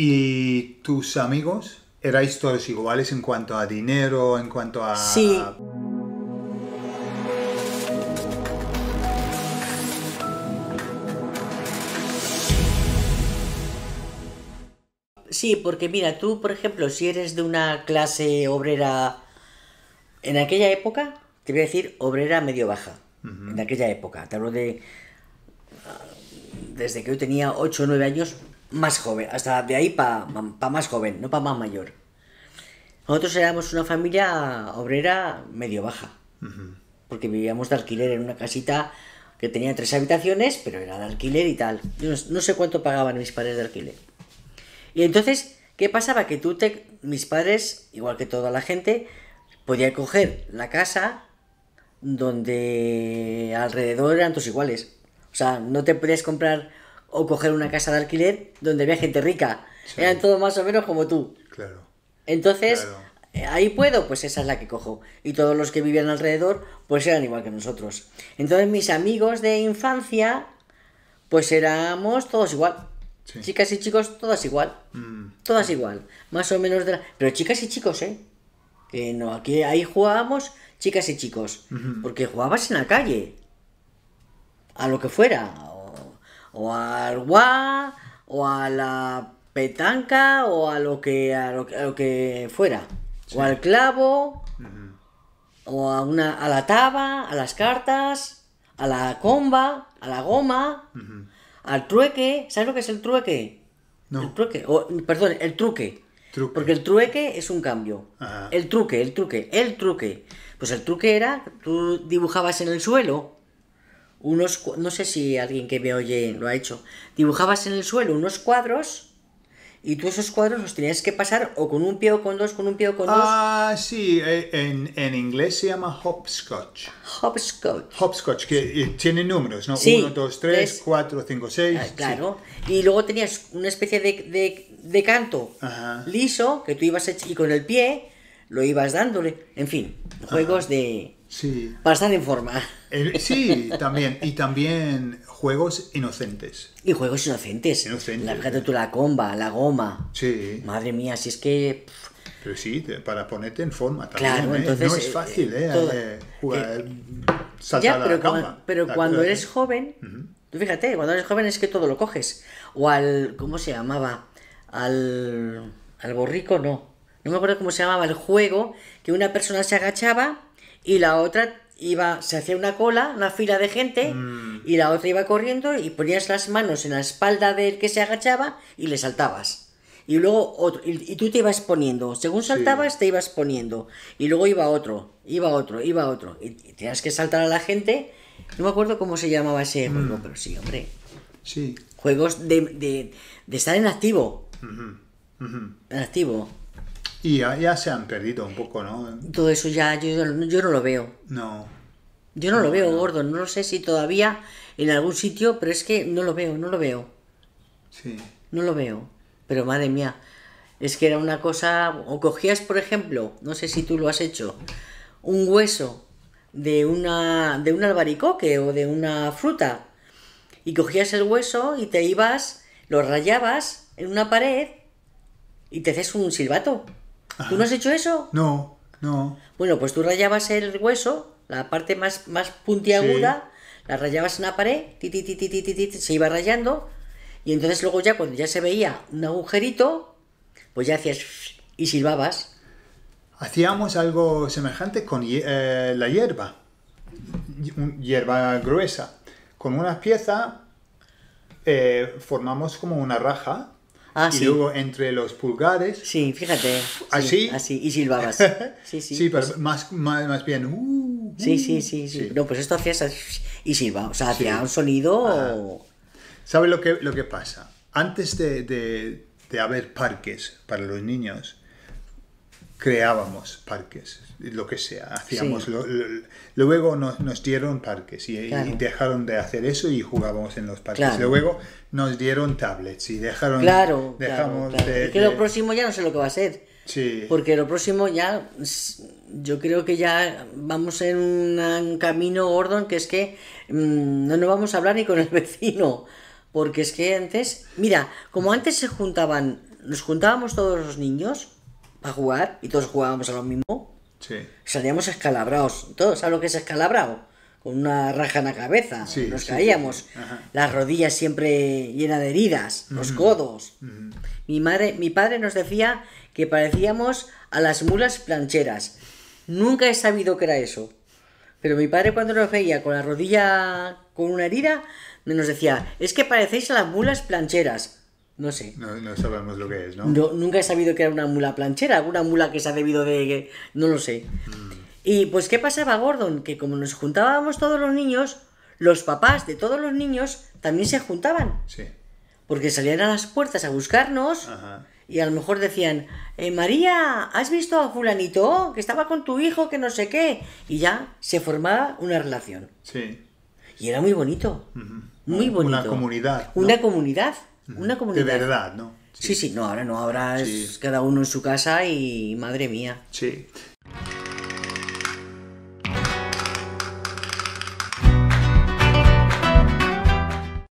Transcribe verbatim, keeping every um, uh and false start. ¿Y tus amigos? ¿Erais todos iguales en cuanto a dinero, en cuanto a...? Sí. Sí, porque mira, tú, por ejemplo, si eres de una clase obrera, en aquella época, te voy a decir obrera medio-baja, uh-huh. en aquella época, te hablo de, desde que yo tenía ocho o nueve años, más joven, hasta de ahí para pa más joven, no para más mayor. Nosotros éramos una familia obrera medio-baja, uh-huh. porque vivíamos de alquiler en una casita que tenía tres habitaciones, pero era de alquiler y tal. Yo no, no sé cuánto pagaban mis padres de alquiler. Y entonces, ¿qué pasaba? Que tú te, mis padres, igual que toda la gente, podían coger la casa donde alrededor eran tus iguales. O sea, no te podías comprar o coger una casa de alquiler donde había gente rica. Sí. Eran todos más o menos como tú. Claro. Entonces, claro. Ahí puedo, pues esa es la que cojo. Y todos los que vivían alrededor, pues eran igual que nosotros. Entonces, mis amigos de infancia, pues éramos todos igual. Sí. Chicas y chicos, todas igual, mm. todas igual, más o menos de la... Pero chicas y chicos, ¿eh? Que no, aquí ahí jugábamos chicas y chicos, mm-hmm. porque jugabas en la calle, a lo que fuera, o, o al guá, o a la petanca, o a lo que, a lo, a lo que fuera, sí. o al clavo, mm-hmm. o a, una, a la taba, a las cartas, a la comba, a la goma... Mm-hmm. Al trueque, ¿sabes lo que es el trueque? No. El trueque, o, perdón, el truque. truque. Porque el trueque es un cambio. Ajá. El truque, el truque, el truque. Pues el truque era, tú dibujabas en el suelo, unos, no sé si alguien que me oye lo ha hecho, dibujabas en el suelo unos cuadros y tú esos cuadros los tenías que pasar o con un pie o con dos, con un pie o con ah, dos. Ah, sí, en, en inglés se llama hopscotch. Hopscotch. Hopscotch, que sí. tiene números, ¿no? Sí, uno, dos, tres, tres, cuatro, cinco, seis. Ah, claro. Sí. Y luego tenías una especie de, de, de canto Ajá. liso que tú ibas y con el pie lo ibas dándole. En fin, juegos Ajá. de... Sí. Para estar en forma. El, sí, también. Y también juegos inocentes. Y juegos inocentes. Inocentes. La, fíjate tú, la comba, la goma. Sí. Madre mía, si es que... Pero sí, para ponerte en forma también. Claro, ¿eh? Entonces... No es fácil, ¿eh? Todo, eh jugar, eh, saltar ya, pero la comba. Cuando, pero la cuando eres bien. joven... Uh-huh. Tú fíjate, cuando eres joven es que todo lo coges. O al... ¿Cómo se llamaba? Al... Al borrico, no. No me acuerdo cómo se llamaba el juego, que una persona se agachaba... Y la otra iba, se hacía una cola, una fila de gente, mm. y la otra iba corriendo y ponías las manos en la espalda del que se agachaba y le saltabas. Y luego otro, y, y tú te ibas poniendo, según saltabas sí. te ibas poniendo, y luego iba otro, iba otro, iba otro, y, y tenías que saltar a la gente, no me acuerdo cómo se llamaba ese mm. juego, pero sí, hombre. Sí. Juegos de, de, de estar en activo. Mm-hmm. Mm-hmm. En activo. Y ya, ya se han perdido un poco, ¿no? Todo eso ya, yo, yo no lo veo. No. Yo no, no lo veo, no. Gordo. No lo sé si todavía en algún sitio, pero es que no lo veo, no lo veo. Sí. No lo veo. Pero madre mía, es que era una cosa... O cogías, por ejemplo, no sé si tú lo has hecho, un hueso de, una, de un albaricoque o de una fruta. Y cogías el hueso y te ibas, lo rayabas en una pared y te haces un silbato. Ajá. ¿Tú no has hecho eso? No, no. Bueno, pues tú rayabas el hueso, la parte más, más puntiaguda, sí. la rayabas en la pared, ti, ti, ti, ti, ti, ti, se iba rayando, y entonces luego ya cuando ya se veía un agujerito, pues ya hacías y silbabas. Hacíamos algo semejante con eh, la hierba, hierba gruesa. Con una pieza eh, formamos como una raja. Ah, y sí. luego entre los pulgares... Sí, fíjate. Así. Sí, así, y silbabas. Sí, sí. Sí, pero más, más, más bien... Uh, uh, sí, sí, sí, sí, sí. No, pues esto hacía... Y silbaba, o sea, hacía sí. un sonido... O... ¿Sabes lo que, lo que pasa? Antes de, de, de haber parques para los niños, creábamos parques, lo que sea. Hacíamos... Sí. Lo, lo, luego nos, nos dieron parques y, claro. y dejaron de hacer eso y jugábamos en los parques. Claro. Luego... Nos dieron tablets y dejaron... Claro, dejamos claro, claro. De, es que de... lo próximo ya no sé lo que va a ser. Sí. Porque lo próximo ya... Yo creo que ya vamos en un camino, Gordon, que es que mmm, no nos vamos a hablar ni con el vecino. Porque es que antes... Mira, como antes se juntaban nos juntábamos todos los niños para jugar y todos jugábamos a lo mismo. Sí. Salíamos escalabrados. Todos, ¿sabes lo que es escalabrado? Con una raja en la cabeza. Sí, nos sí, caíamos. Sí, sí. Las rodillas siempre llenas de heridas. Uh-huh. Los codos. Uh-huh. Mi madre, mi padre nos decía que parecíamos a las mulas plancheras. Nunca he sabido qué era eso. Pero mi padre, cuando nos veía con la rodilla con una herida, nos decía, es que parecéis a las mulas plancheras. No sé. No, no sabemos lo que es, ¿no? ¿no? Nunca he sabido que era una mula planchera, una mula que se ha debido de... No lo sé. Mm. Y pues, ¿qué pasaba, Gordon? Que como nos juntábamos todos los niños, los papás de todos los niños también se juntaban. Sí. Porque salían a las puertas a buscarnos. Ajá. Y a lo mejor decían, eh, María, ¿has visto a fulanito? Que estaba con tu hijo, que no sé qué. Y ya se formaba una relación. Sí. Y era muy bonito. Uh-huh. Muy bonito. Una comunidad, ¿no? Una comunidad. Uh-huh. Una comunidad. De verdad, ¿no? Sí, sí, sí, no, ahora no, ahora sí. Es cada uno en su casa y madre mía. Sí.